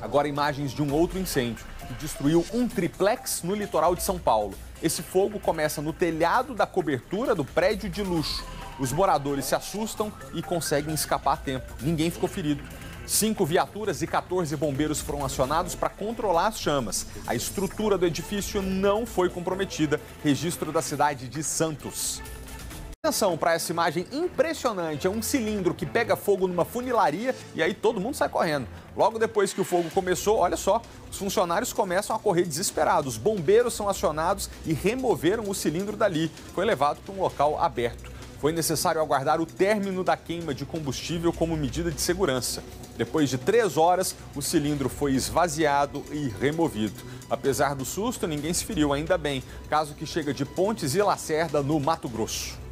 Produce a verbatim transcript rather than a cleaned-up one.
Agora, imagens de um outro incêndio que destruiu um triplex no litoral de São Paulo. Esse fogo começa no telhado da cobertura do prédio de luxo. Os moradores se assustam e conseguem escapar a tempo. Ninguém ficou ferido. Cinco viaturas e quatorze bombeiros foram acionados para controlar as chamas. A estrutura do edifício não foi comprometida. Registro da cidade de Santos. Atenção para essa imagem impressionante. É um cilindro que pega fogo numa funilaria e aí todo mundo sai correndo. Logo depois que o fogo começou, olha só, os funcionários começam a correr desesperados. Bombeiros são acionados e removeram o cilindro dali. Foi levado para um local aberto. Foi necessário aguardar o término da queima de combustível como medida de segurança. Depois de três horas, o cilindro foi esvaziado e removido. Apesar do susto, ninguém se feriu, ainda bem. Caso que chega de Pontes e Lacerda, no Mato Grosso.